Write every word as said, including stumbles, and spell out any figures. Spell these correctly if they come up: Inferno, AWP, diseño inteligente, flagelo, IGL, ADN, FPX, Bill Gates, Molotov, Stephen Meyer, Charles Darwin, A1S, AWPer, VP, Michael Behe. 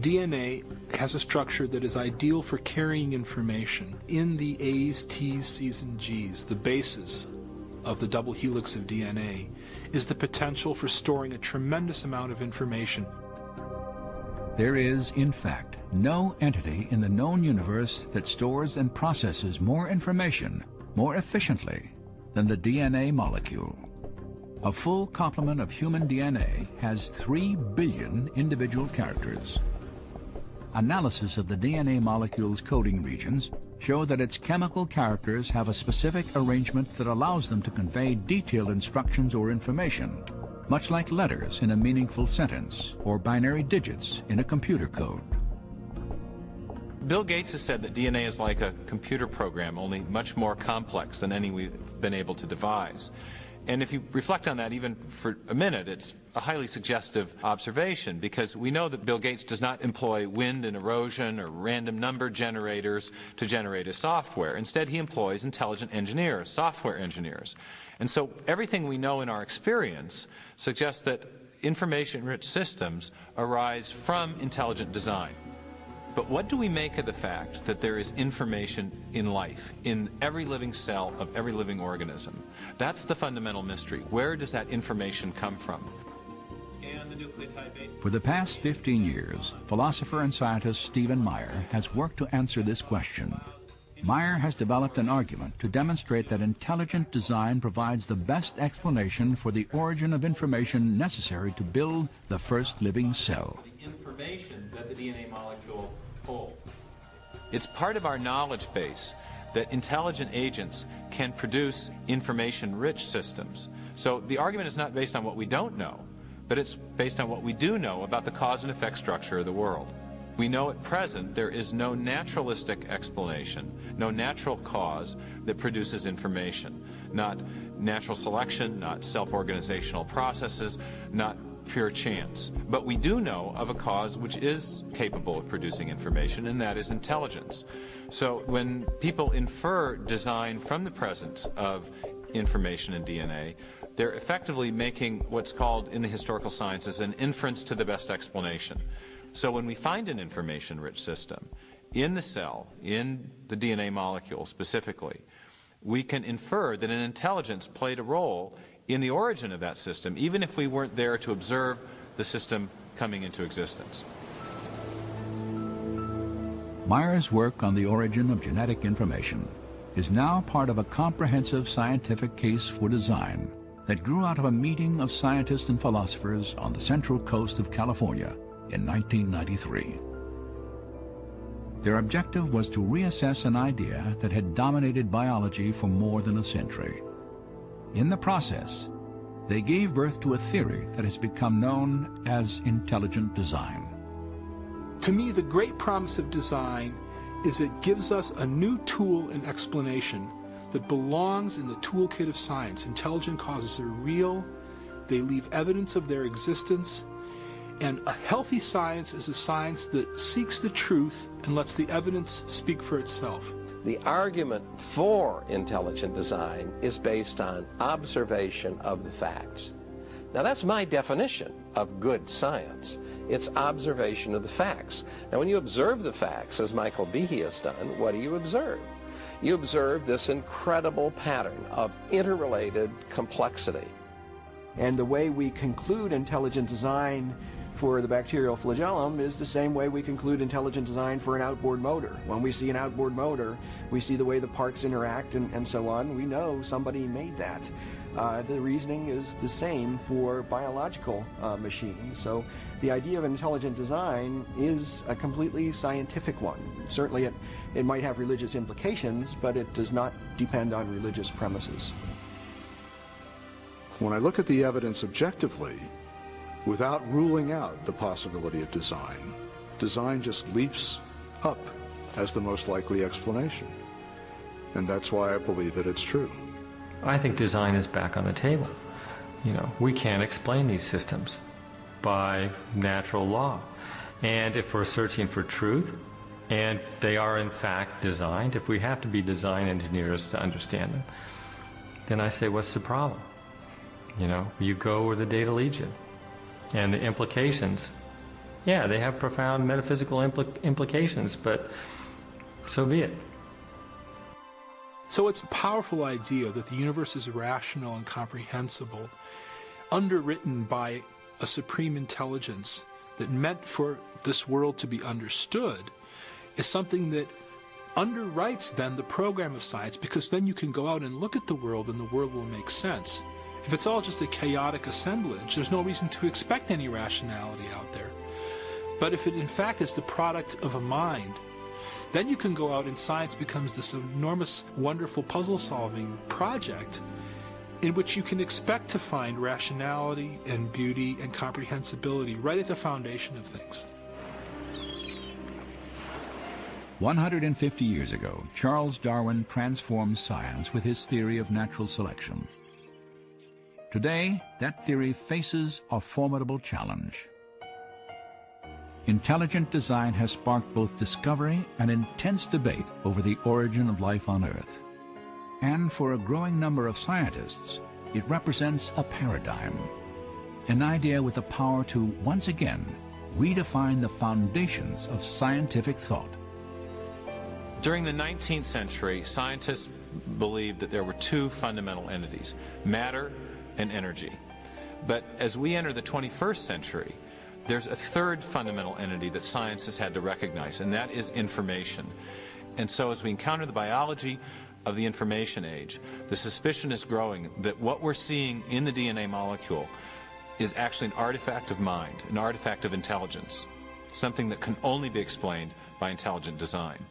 D N A has a structure that is ideal for carrying information in the A's, T's, C's, and G's. The basis of the double helix of D N A is the potential for storing a tremendous amount of information. There is, in fact, no entity in the known universe that stores and processes more information more efficiently than the D N A molecule. A full complement of human D N A has three billion individual characters. Analysis of the D N A molecule's coding regions show that its chemical characters have a specific arrangement that allows them to convey detailed instructions or information, much like letters in a meaningful sentence or binary digits in a computer code. Bill Gates has said that D N A is like a computer program, only much more complex than any we've been able to devise. And if you reflect on that even for a minute, it's a highly suggestive observation, because we know that Bill Gates does not employ wind and erosion or random number generators to generate his software. Instead, he employs intelligent engineers, software engineers. And so everything we know in our experience suggests that information-rich systems arise from intelligent design. But what do we make of the fact that there is information in life, in every living cell of every living organism? That's the fundamental mystery. Where does that information come from? For the past fifteen years, philosopher and scientist Stephen Meyer has worked to answer this question. Meyer has developed an argument to demonstrate that intelligent design provides the best explanation for the origin of information necessary to build the first living cell. Information that the D N A molecule holds. It's part of our knowledge base that intelligent agents can produce information-rich systems. So the argument is not based on what we don't know, but it's based on what we do know about the cause and effect structure of the world. We know at present there is no naturalistic explanation, no natural cause that produces information. Not natural selection, not self-organizational processes, not pure chance. But we do know of a cause which is capable of producing information, and that is intelligence. So when people infer design from the presence of information in D N A, they're effectively making what's called in the historical sciences an inference to the best explanation. So when we find an information-rich system in the cell, in the D N A molecule specifically, we can infer that an intelligence played a role in the origin of that system, even if we weren't there to observe the system coming into existence. Meyer's work on the origin of genetic information is now part of a comprehensive scientific case for design that grew out of a meeting of scientists and philosophers on the central coast of California in nineteen ninety-three. Their objective was to reassess an idea that had dominated biology for more than a century. In the process, they gave birth to a theory that has become known as intelligent design. To me, the great promise of design is it gives us a new tool and explanation that belongs in the toolkit of science. Intelligent causes are real, they leave evidence of their existence, and a healthy science is a science that seeks the truth and lets the evidence speak for itself. The argument for intelligent design is based on observation of the facts. Now, that's my definition of good science. It's observation of the facts. Now, when you observe the facts, as Michael Behe has done, what do you observe? You observe this incredible pattern of interrelated complexity. And the way we conclude intelligent design for the bacterial flagellum is the same way we conclude intelligent design for an outboard motor. When we see an outboard motor, we see the way the parts interact and, and so on. We know somebody made that. Uh, the reasoning is the same for biological uh, machines. So the idea of intelligent design is a completely scientific one. Certainly it, it might have religious implications, but it does not depend on religious premises. When I look at the evidence objectively, without ruling out the possibility of design, design just leaps up as the most likely explanation. And that's why I believe that it's true. I think design is back on the table. You know, we can't explain these systems by natural law. And if we're searching for truth, and they are in fact designed, if we have to be design engineers to understand them, then I say, what's the problem? You know, you go where the data leads you. And the implications yeah, they have profound metaphysical impl- implications, but so be it. So it's a powerful idea that the universe is rational and comprehensible, underwritten by a supreme intelligence that meant for this world to be understood, is something that underwrites then the program of science, because then you can go out and look at the world and the world will make sense. If it's all just a chaotic assemblage, there's no reason to expect any rationality out there. But if it in fact is the product of a mind, then you can go out and science becomes this enormous, wonderful puzzle-solving project in which you can expect to find rationality and beauty and comprehensibility right at the foundation of things. one hundred fifty years ago, Charles Darwin transformed science with his theory of natural selection. Today, that theory faces a formidable challenge. Intelligent design has sparked both discovery and intense debate over the origin of life on Earth. And for a growing number of scientists, it represents a paradigm, an idea with the power to, once again, redefine the foundations of scientific thought. During the nineteenth century, scientists believed that there were two fundamental entities, matter and energy. But as we enter the twenty-first century, there's a third fundamental entity that science has had to recognize, and that is information. And so as we encounter the biology of the information age, the suspicion is growing that what we're seeing in the D N A molecule is actually an artifact of mind, an artifact of intelligence, something that can only be explained by intelligent design.